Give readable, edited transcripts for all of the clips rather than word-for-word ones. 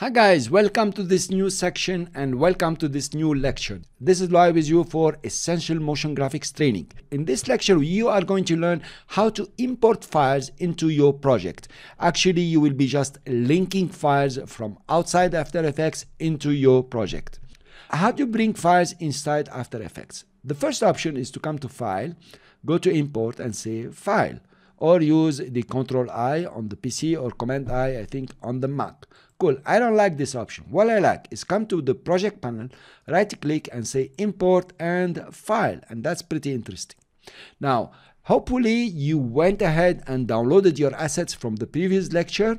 Hi guys, welcome to this new section and welcome to this new lecture. This is live with you for Essential Motion Graphics training. In this lecture, you are going to learn how to import files into your project. Actually, you will be just linking files from outside After Effects into your project. How do you bring files inside After Effects? The first option is to come to File, go to Import and say File, or use the Ctrl-I on the PC or Command-I, I think, on the Mac. Cool, I don't like this option. What I like is come to the project panel, right click and say import and file, and that's pretty interesting. Now, hopefully you went ahead and downloaded your assets from the previous lecture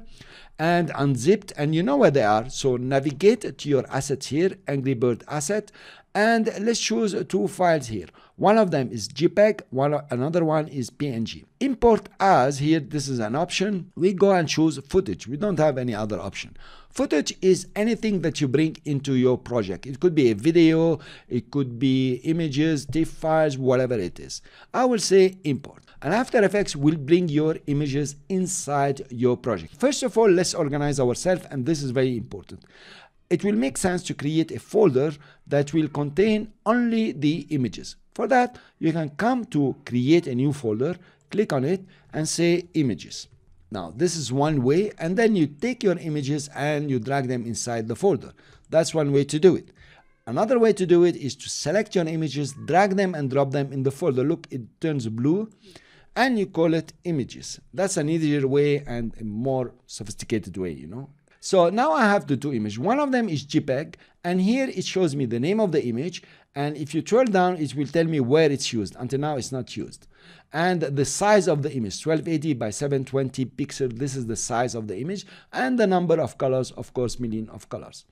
and unzipped, and you know where they are. So navigate to your assets here, Angry Bird asset, and let's choose two files here. One of them is JPEG, another one is PNG. Import as here, this is an option. We go and choose footage. We don't have any other option. Footage is anything that you bring into your project. It could be a video, it could be images, TIFF files, whatever it is. I will say import. And After Effects will bring your images inside your project. First of all, let's organize ourselves, and this is very important. It will make sense to create a folder that will contain only the images. For that, you can come to create a new folder, click on it, and say images. Now, this is one way, and then you take your images and you drag them inside the folder. That's one way to do it. Another way to do it is to select your images, drag them, and drop them in the folder. Look, it turns blue, and you call it images. That's an easier way and a more sophisticated way, you know. So now I have the two images. One of them is JPEG, and here it shows me the name of the image, and if you twirl down, it will tell me where it's used. Until now, it's not used. And the size of the image, 1280 by 720 pixels, this is the size of the image, and the number of colors, of course, million of colors.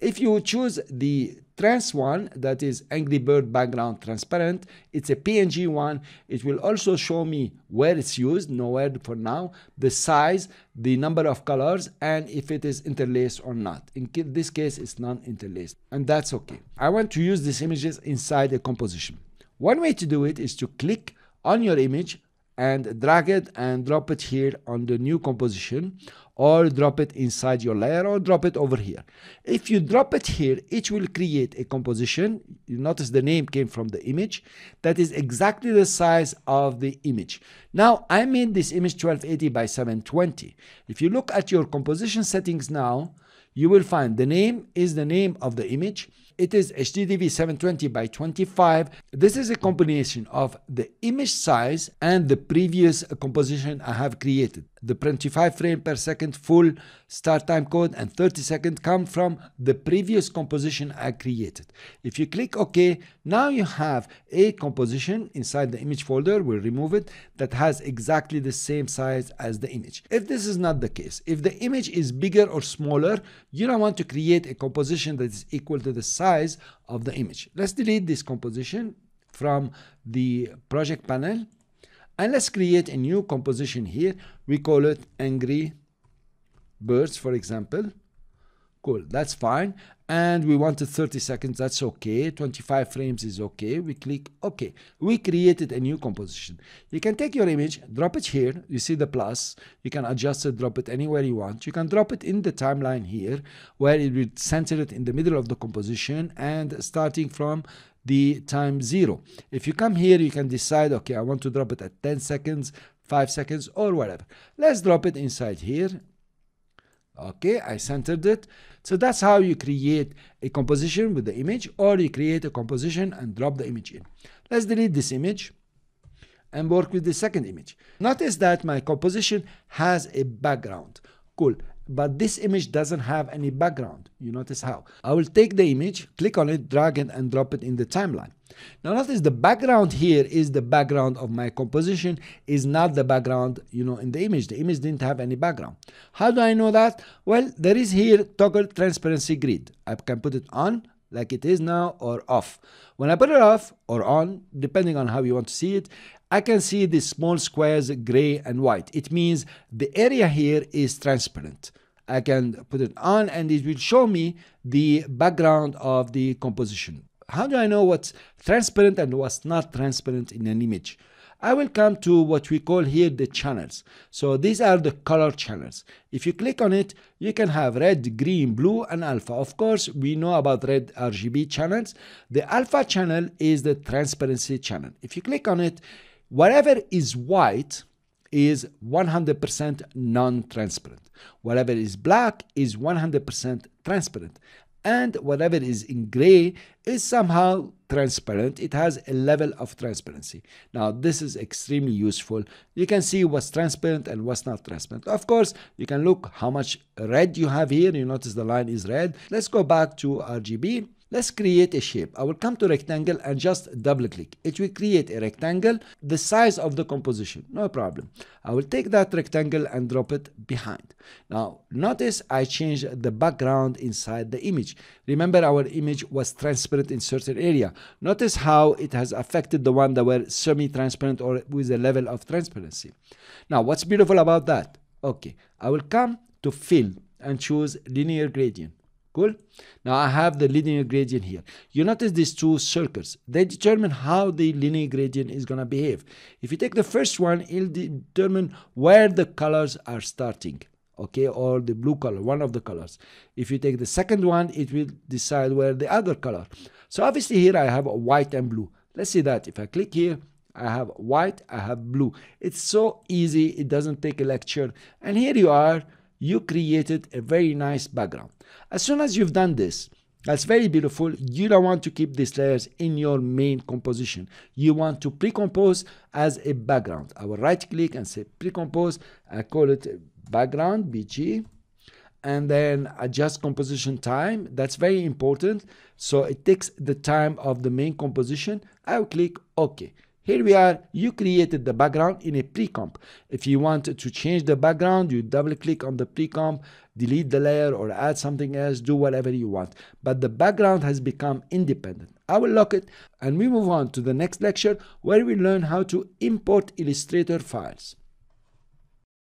If you choose the trans one, that is Angry Bird background transparent, it's a PNG one. It will also show me where it's used, nowhere for now, the size, the number of colors, and if it is interlaced or not. In this case, it's non-interlaced, and that's okay. I want to use these images inside a composition. One way to do it is to click on your image and drag it and drop it here on the new composition, or drop it inside your layer, or drop it over here. If you drop it here, it will create a composition. You notice the name came from the image that is exactly the size of the image. Now, I made this image 1280 by 720. If you look at your composition settings now, you will find the name is the name of the image. It is HDTV 720 by 25. This is a combination of the image size and the previous composition I have created. The 25 frame per second full start time code and 30-second come from the previous composition I created. If you click OK, now you have a composition inside the image folder, we'll remove it, that has exactly the same size as the image. If this is not the case, if the image is bigger or smaller, you don't want to create a composition that is equal to the size of the image. Let's delete this composition from the project panel, and let's create a new composition here. We call it Angry Birds, for example. Cool, that's fine. And we wanted 30 seconds, that's okay. 25 frames is okay. We click OK. We created a new composition. You can take your image, drop it here. You see the plus. You can adjust it, drop it anywhere you want. You can drop it in the timeline here, where it will center it in the middle of the composition and starting from the time 0. If you come here, you can decide, okay, I want to drop it at 10 seconds, 5 seconds, or whatever. Let's drop it inside here. Okay, I centered it. So that's how you create a composition with the image, or you create a composition and drop the image in. Let's delete this image and work with the second image. Notice that my composition has a background. Cool. But this image doesn't have any background. You notice how. I will take the image, click on it, drag it, and drop it in the timeline. Now notice the background here is the background of my composition, is not the background, you know, in the image. The image didn't have any background. How do I know that? Well, there is here toggle transparency grid. I can put it on, like it is now, or off. When I put it off or on, depending on how you want to see it, I can see these small squares, gray and white. It means the area here is transparent. I can put it on and it will show me the background of the composition. How do I know what's transparent and what's not transparent in an image? I will come to what we call here the channels. So these are the color channels. If you click on it, you can have red, green, blue, and alpha. Of course, we know about red RGB channels. The alpha channel is the transparency channel. If you click on it, whatever is white is 100% non-transparent. Whatever is black is 100% transparent. And whatever is in gray is somehow transparent. It has a level of transparency. Now, this is extremely useful. You can see what's transparent and what's not transparent. Of course, you can look how much red you have here. You notice the line is red. Let's go back to RGB. Let's create a shape. I will come to rectangle and just double click. It will create a rectangle, the size of the composition, no problem. I will take that rectangle and drop it behind. Now, notice I changed the background inside the image. Remember, our image was transparent in certain area. Notice how it has affected the one that were semi-transparent or with a level of transparency. Now, what's beautiful about that? Okay, I will come to fill and choose linear gradient. Cool. Now I have the linear gradient here. You notice these two circles. They determine how the linear gradient is going to behave. If you take the first one, it'll determine where the colors are starting. Okay, or the blue color, one of the colors. If you take the second one, it will decide where the other color. So obviously here I have white and blue. Let's see that. If I click here, I have white, I have blue. It's so easy. It doesn't take a lecture. And here you are. You created a very nice background. As soon as you've done this, that's very beautiful. You don't want to keep these layers in your main composition. You want to pre-compose as a background. I will right click and say pre-compose. I call it background BG. And then adjust composition time. That's very important. So it takes the time of the main composition. I will click OK. Here we are, you created the background in a pre-comp. If you want to change the background, you double click on the pre-comp, delete the layer or add something else, do whatever you want. But the background has become independent. I will lock it and we move on to the next lecture where we learn how to import Illustrator files.